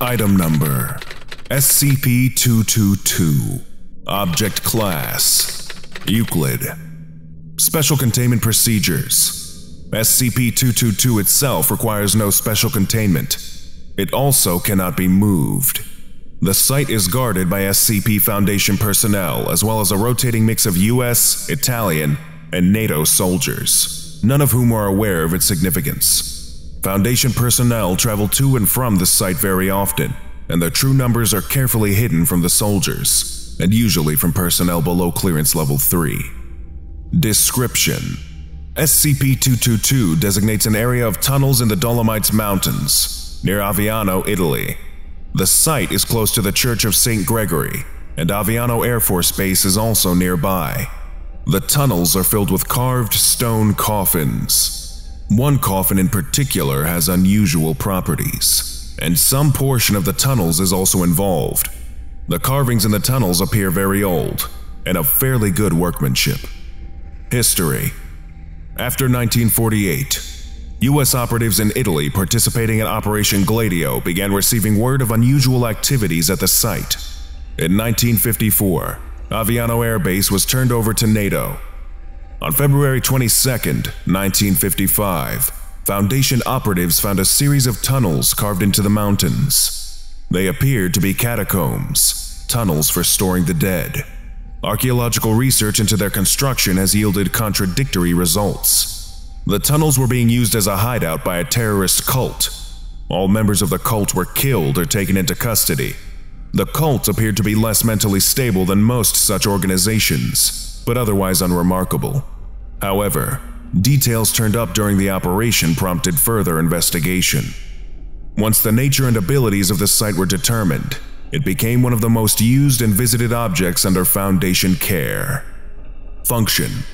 Item number SCP-222. Object class Euclid. Special containment procedures. SCP-222 itself requires no special containment. It also cannot be moved. The site is guarded by SCP Foundation personnel as well as a rotating mix of US, Italian, and NATO soldiers, none of whom are aware of its significance. Foundation personnel travel to and from the site very often, and their true numbers are carefully hidden from the soldiers, and usually from personnel below clearance level 3. Description: SCP-222 designates an area of tunnels in the Dolomites Mountains, near Aviano, Italy. The site is close to the Church of St. Gregory, and Aviano Air Force Base is also nearby. The tunnels are filled with carved stone coffins. One coffin in particular has unusual properties, and some portion of the tunnels is also involved. The carvings in the tunnels appear very old, and of fairly good workmanship. History: after 1948, U.S. operatives in Italy participating in Operation Gladio began receiving word of unusual activities at the site. In 1954, Aviano Air Base was turned over to NATO. On February 22, 1955, Foundation operatives found a series of tunnels carved into the mountains. They appeared to be catacombs, tunnels for storing the dead. Archaeological research into their construction has yielded contradictory results. The tunnels were being used as a hideout by a terrorist cult. All members of the cult were killed or taken into custody. The cult appeared to be less mentally stable than most such organizations, but otherwise unremarkable. However, details turned up during the operation prompted further investigation. Once the nature and abilities of the site were determined, it became one of the most used and visited objects under Foundation care. Function: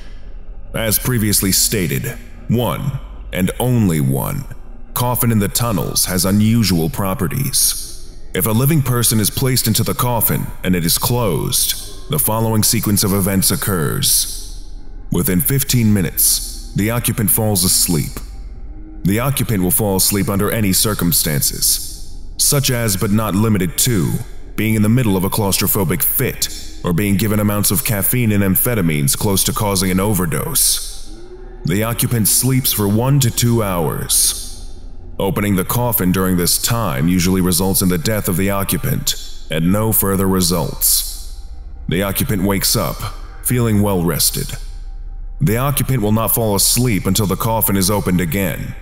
as previously stated, one, and only one, coffin in the tunnels has unusual properties. If a living person is placed into the coffin and it is closed, the following sequence of events occurs. Within 15 minutes, the occupant falls asleep. The occupant will fall asleep under any circumstances, such as but not limited to being in the middle of a claustrophobic fit or being given amounts of caffeine and amphetamines close to causing an overdose. The occupant sleeps for 1 to 2 hours. Opening the coffin during this time usually results in the death of the occupant, and no further results. The occupant wakes up, feeling well rested. The occupant will not fall asleep until the coffin is opened again.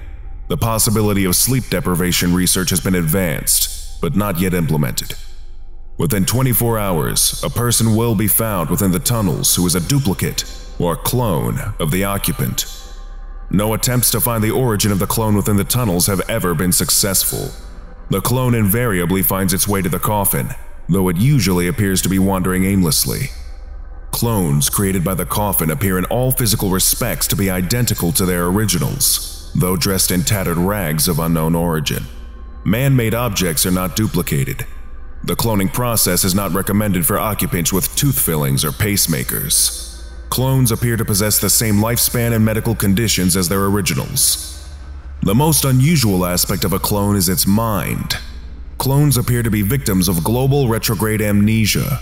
The possibility of sleep deprivation research has been advanced, but not yet implemented. Within 24 hours, a person will be found within the tunnels who is a duplicate or clone of the occupant. No attempts to find the origin of the clone within the tunnels have ever been successful. The clone invariably finds its way to the coffin, though it usually appears to be wandering aimlessly. Clones created by the coffin appear in all physical respects to be identical to their originals, though dressed in tattered rags of unknown origin. Man-made objects are not duplicated. The cloning process is not recommended for occupants with tooth fillings or pacemakers. Clones appear to possess the same lifespan and medical conditions as their originals. The most unusual aspect of a clone is its mind. Clones appear to be victims of global retrograde amnesia.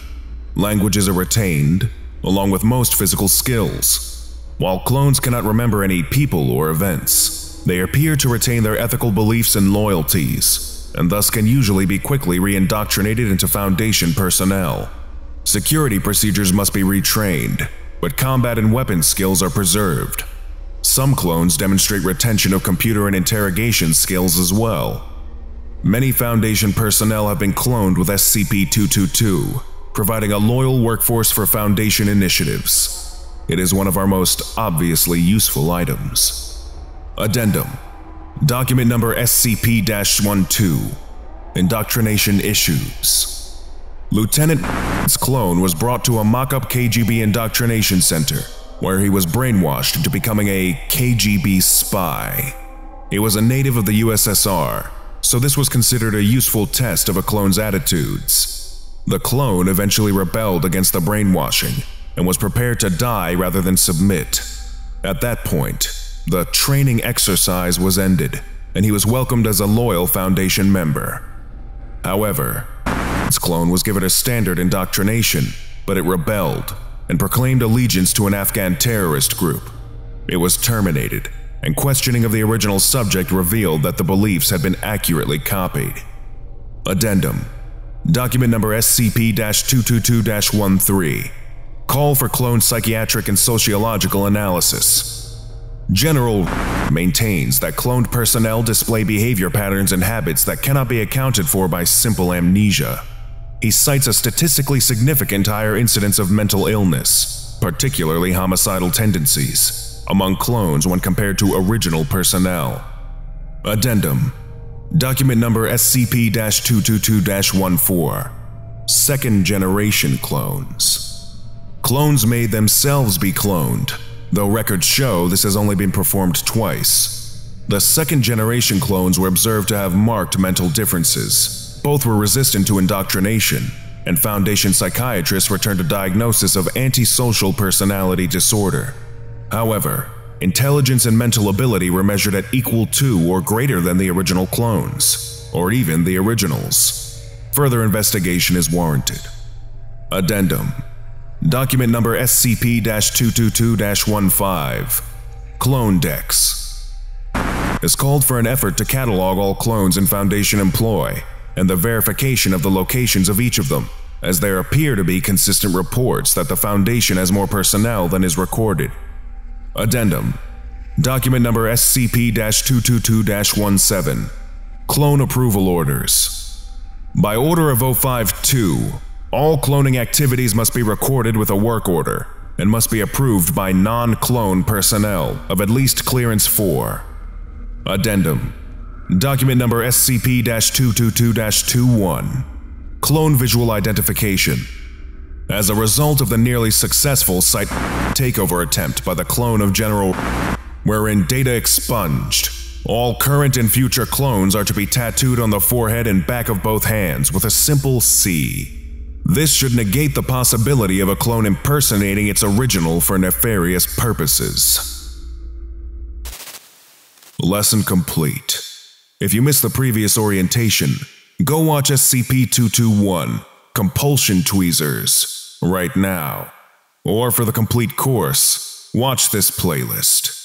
Languages are retained, along with most physical skills. While clones cannot remember any people or events, they appear to retain their ethical beliefs and loyalties, and thus can usually be quickly reindoctrinated into Foundation personnel. Security procedures must be retrained, but combat and weapon skills are preserved. Some clones demonstrate retention of computer and interrogation skills as well. Many Foundation personnel have been cloned with SCP-222, providing a loyal workforce for Foundation initiatives. It is one of our most obviously useful items. Addendum: Document number SCP-12. Indoctrination issues. Lieutenant's clone was brought to a mock-up KGB indoctrination center, where he was brainwashed into becoming a KGB spy. He was a native of the USSR, so this was considered a useful test of a clone's attitudes. The clone eventually rebelled against the brainwashing and was prepared to die rather than submit. At that point, the training exercise was ended, and he was welcomed as a loyal Foundation member. However, its clone was given a standard indoctrination, but it rebelled and proclaimed allegiance to an Afghan terrorist group. It was terminated, and questioning of the original subject revealed that the beliefs had been accurately copied. Addendum. Document number SCP-222-13. Call for clone psychiatric and sociological analysis. General maintains that cloned personnel display behavior patterns and habits that cannot be accounted for by simple amnesia. He cites a statistically significant higher incidence of mental illness, particularly homicidal tendencies, among clones when compared to original personnel. Addendum. Document number SCP-222-14. Second generation clones. Clones may themselves be cloned, though records show this has only been performed twice. The second generation clones were observed to have marked mental differences. Both were resistant to indoctrination, and Foundation psychiatrists returned a diagnosis of antisocial personality disorder. However, intelligence and mental ability were measured at equal to or greater than the original clones, or even the originals. Further investigation is warranted. Addendum. Document number SCP-222-15. Clone Dex. Is called for an effort to catalog all clones in Foundation employ and the verification of the locations of each of them, as there appear to be consistent reports that the Foundation has more personnel than is recorded. Addendum. Document number SCP-222-17. Clone Approval Orders. By order of 052, all cloning activities must be recorded with a work order and must be approved by non-clone personnel of at least Clearance 4. Addendum. Document number SCP-222-21. Clone Visual Identification. As a result of the nearly successful site takeover attempt by the clone of General, wherein data expunged, all current and future clones are to be tattooed on the forehead and back of both hands with a simple C. This should negate the possibility of a clone impersonating its original for nefarious purposes. Lesson complete. If you missed the previous orientation, go watch SCP-221 Compulsion Tweezers right now, or for the complete course, watch this playlist.